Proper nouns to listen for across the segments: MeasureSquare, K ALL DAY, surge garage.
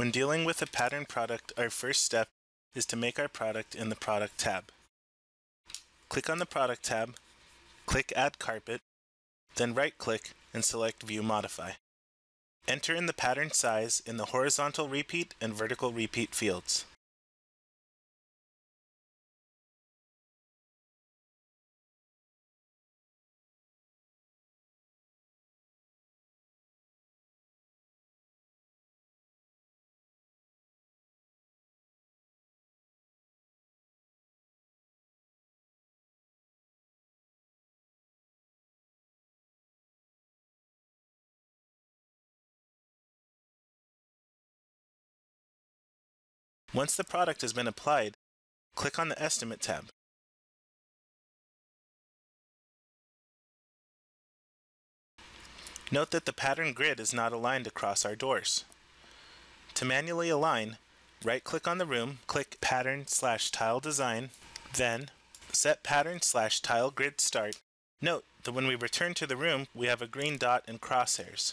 When dealing with a pattern product, our first step is to make our product in the Product tab. Click on the Product tab, click Add Carpet, then right-click and select View Modify. Enter in the pattern size in the horizontal repeat and vertical repeat fields. Once the product has been applied, click on the Estimate tab. Note that the pattern grid is not aligned across our doors. To manually align, right-click on the room, click Pattern/Tile Design, then Set Pattern/Tile Grid Start. Note that when we return to the room, we have a green dot and crosshairs.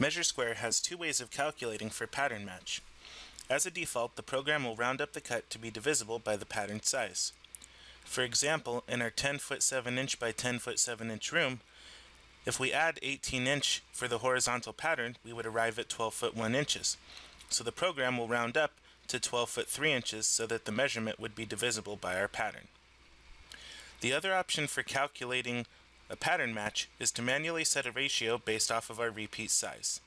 MeasureSquare has two ways of calculating for pattern match. As a default, the program will round up the cut to be divisible by the pattern size. For example, in our 10-foot 7-inch by 10-foot 7-inch room, if we add 18-inch for the horizontal pattern, we would arrive at 12-foot 1 inches. So the program will round up to 12-foot 3 inches so that the measurement would be divisible by our pattern. The other option for calculating a pattern match is to manually set a ratio based off of our repeat size.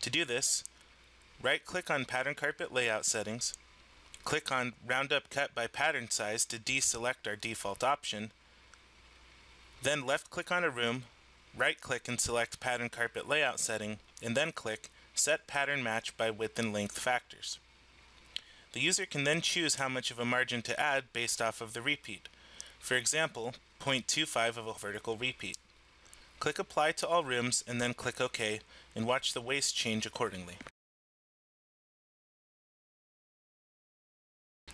To do this, right-click on Pattern Carpet Layout Settings, click on Round Up Cut by Pattern Size to deselect our default option, then left-click on a room, right-click and select Pattern Carpet Layout Setting, and then click Set Pattern Match by Width and Length Factors. The user can then choose how much of a margin to add based off of the repeat. For example, 0.25 of a vertical repeat. Click Apply to all rooms and then click OK and watch the waste change accordingly.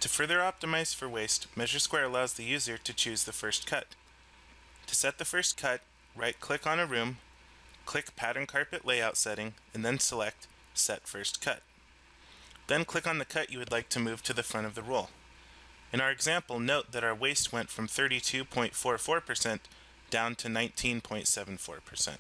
To further optimize for waste, MeasureSquare allows the user to choose the first cut. To set the first cut, right-click on a room, click Pattern Carpet Layout Setting, and then select Set First Cut. Then click on the cut you would like to move to the front of the roll. In our example, note that our waste went from 32.44% down to 19.74%.